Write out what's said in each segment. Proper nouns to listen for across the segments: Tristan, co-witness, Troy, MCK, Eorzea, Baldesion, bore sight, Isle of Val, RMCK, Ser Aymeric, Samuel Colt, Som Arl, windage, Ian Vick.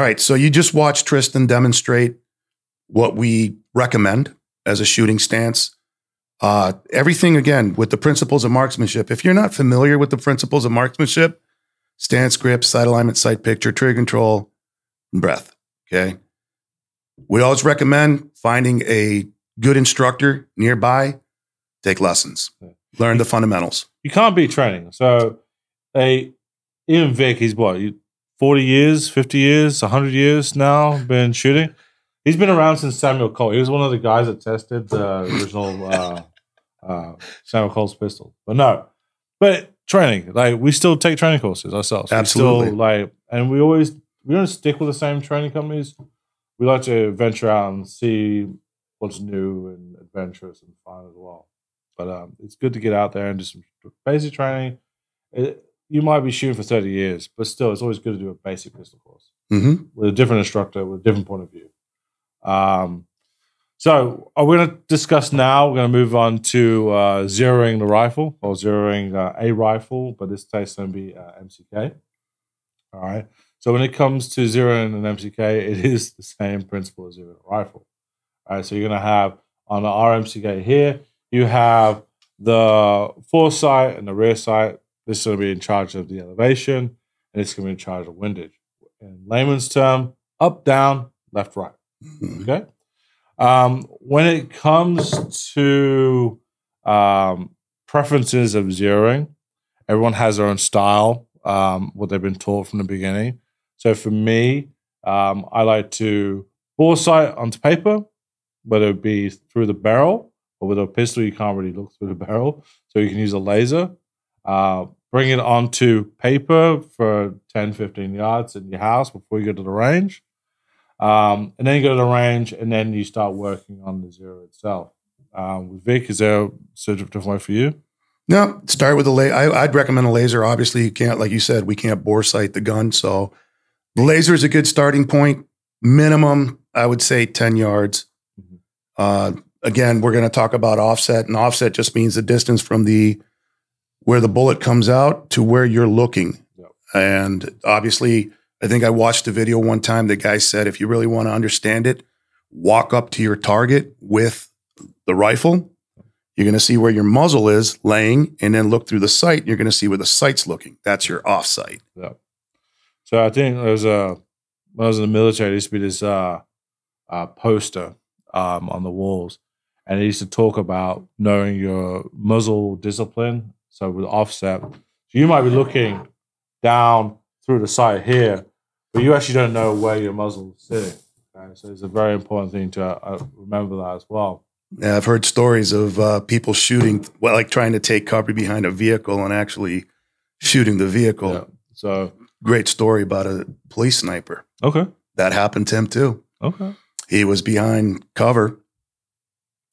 All right, so you just watched Tristan demonstrate what we recommend as a shooting stance. Everything, again, with the principles of marksmanship. If you're not familiar with the principles of marksmanship, stance, grip, sight alignment, sight picture, trigger control, and breath, okay? We always recommend finding a good instructor nearby, take lessons, learn the fundamentals. You can't be training. So Ian Vick, he's what, 40 years, 50 years, 100 years now been shooting. He's been around since Samuel Colt. He was one of the guys that tested the original Samuel Colt's pistol. But no, but training, like we still take training courses ourselves. Absolutely. Still, like, and we don't stick with the same training companies. We like to venture out and see what's new and adventurous and fun as well. But it's good to get out there and do some basic training. You might be shooting for 30 years, but still, it's always good to do a basic pistol course with a different instructor, with a different point of view. So we're going to discuss now, we're going to move on to zeroing the rifle, or zeroing a rifle, but this case is going to be MCK. All right. So when it comes to zeroing an MCK, it is the same principle as zeroing a rifle. All right. So you're going to have on the RMCK here, you have the foresight and the rear sight. This is going to be in charge of the elevation, and it's going to be in charge of windage. In layman's term, up, down, left, right. Okay. When it comes to preferences of zeroing, everyone has their own style, what they've been taught from the beginning. So for me, I like to bore sight onto paper, whether it be through the barrel, or with a pistol, you can't really look through the barrel. So you can use a laser, bring it onto paper for 10, 15 yards in your house before you go to the range. And then you go to the range, and then you start working on the zero itself. Vic, is there a different way for you? No, start with a laser. I'd recommend a laser. Obviously, you can't, like you said, we can't bore sight the gun. So the laser is a good starting point. Minimum, I would say 10 yards. Again, we're going to talk about offset, and offset just means the distance from where the bullet comes out to where you're looking. Yep. And obviously, I think I watched a video one time. The guy said, if you really want to understand it, walk up to your target with the rifle. You're going to see where your muzzle is laying, and then look through the sight. You're going to see where the sight's looking. That's your off sight. Yeah. So I think there's when I was in the military, there used to be this poster on the walls, and it used to talk about knowing your muzzle discipline. So with offset, so you might be looking down through the sight here, but you actually don't know where your muzzle is sitting. Okay? So it's a very important thing to remember that as well. Yeah, I've heard stories of people shooting, well, like trying to take cover behind a vehicle and actually shooting the vehicle. Yeah. So great story about a police sniper. Okay. That happened to him too. Okay. He was behind cover.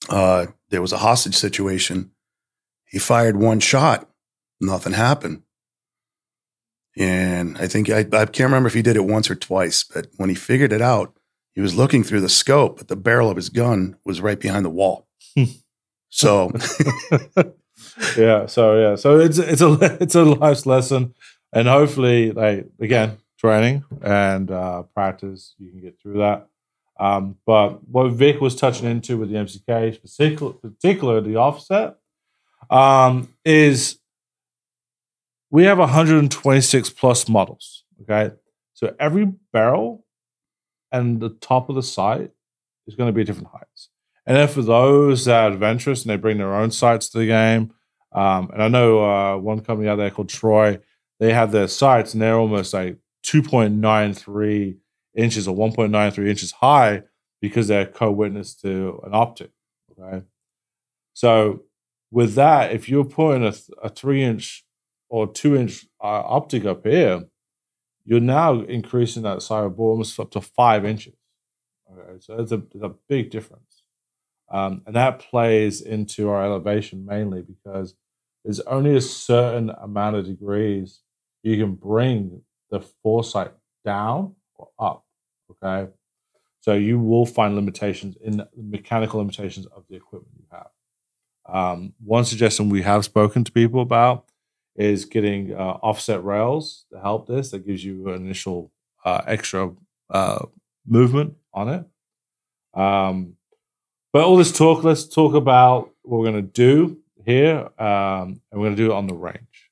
There was a hostage situation. He fired one shot. Nothing happened. And I think, I can't remember if he did it once or twice, but when he figured it out, he was looking through the scope, but the barrel of his gun was right behind the wall. So. Yeah. So it's a life's lesson. And hopefully, like, again, training and practice, you can get through that. But what Vic was touching into with the MCK, particularly the offset, is we have 126 plus models, okay? So every barrel and the top of the sight is going to be different heights. And then for those that are adventurous and they bring their own sights to the game, and I know one company out there called Troy, they have their sights and they're almost like 2.93 inches or 1.93 inches high because they're co-witness to an optic, okay? So with that, if you're putting a 3-inch or 2-inch optic up here, you're now increasing that sight bore almost up to 5 inches. Okay, so it's a big difference. And that plays into our elevation mainly because there's only a certain amount of degrees you can bring the foresight down or up, okay? So you will find limitations in the mechanical limitations of the equipment you have. One suggestion we have spoken to people about is getting offset rails to help this. That gives you an initial extra movement on it. But all this talk, let's talk about what we're going to do here, and we're going to do it on the range.